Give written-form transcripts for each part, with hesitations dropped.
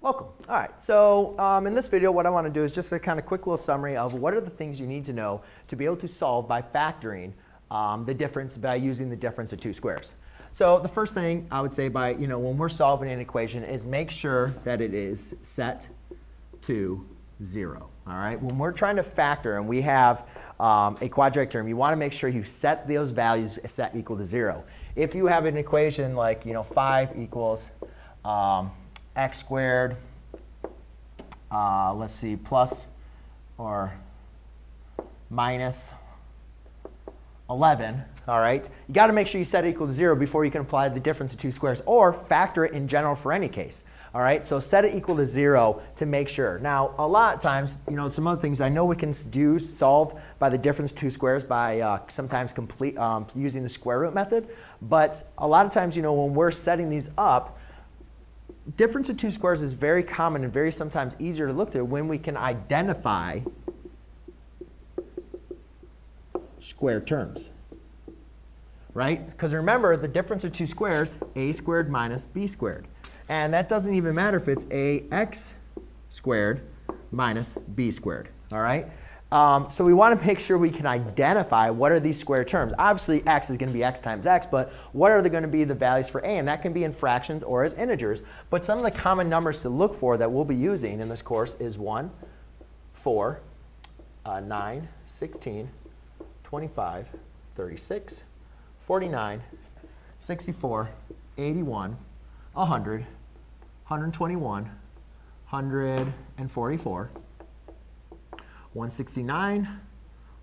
Welcome. All right, so in this video what I want to do is just a kind of quick little summary of what are the things you need to know to be able to solve by factoring the difference by using the difference of two squares. So the first thing I would say by, when we're solving an equation is make sure that it is set to 0. All right, when we're trying to factor and we have a quadratic term, you want to make sure you set those values set equal to 0. If you have an equation like 5 equals x squared, let's see, plus or minus 11, all right, you got to make sure you set it equal to 0 before you can apply the difference of two squares or factor it in general for any case. All right, so set it equal to 0 to make sure. Now, a lot of times, some other things I know we can do solve by the difference of two squares by sometimes using the square root method. But a lot of times, when we're setting these up, difference of two squares is very common and very sometimes easier to look through when we can identify square terms, right? Because remember, the difference of two squares, a squared minus b squared. And that doesn't even matter if it's ax squared minus b squared, all right? So we want to make sure we can identify what are these square terms. Obviously, x is going to be x times x, but what are going to be the values for a? And that can be in fractions or as integers. But some of the common numbers to look for that we'll be using in this course is 1, 4, 9, 16, 25, 36, 49, 64, 81, 100, 121, 144. 169,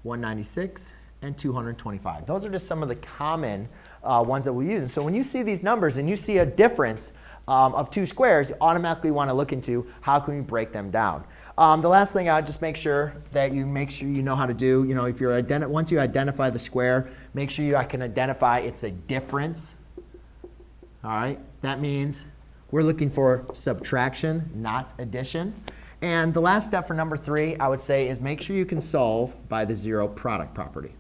196, and 225. Those are just some of the common ones that we use. And so when you see these numbers and you see a difference of two squares, you automatically want to look into how can we break them down. The last thing I would just make sure you know how to do. If you're once you identify the square, make sure you can identify it's a difference. All right, that means we're looking for subtraction, not addition. And the last step for number 3, I would say, is make sure you can solve by the zero product property.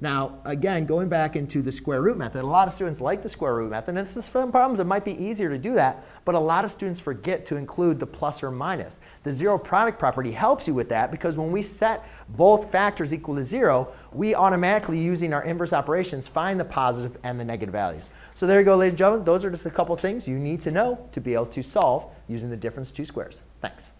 Now, again, going back into the square root method, a lot of students like the square root method. And this is some problems. It might be easier to do that. But a lot of students forget to include the plus or minus. The zero product property helps you with that, because when we set both factors equal to 0, we automatically, using our inverse operations, find the positive and the negative values. So there you go, ladies and gentlemen. Those are just a couple things you need to know to be able to solve using the difference of two squares. Thanks.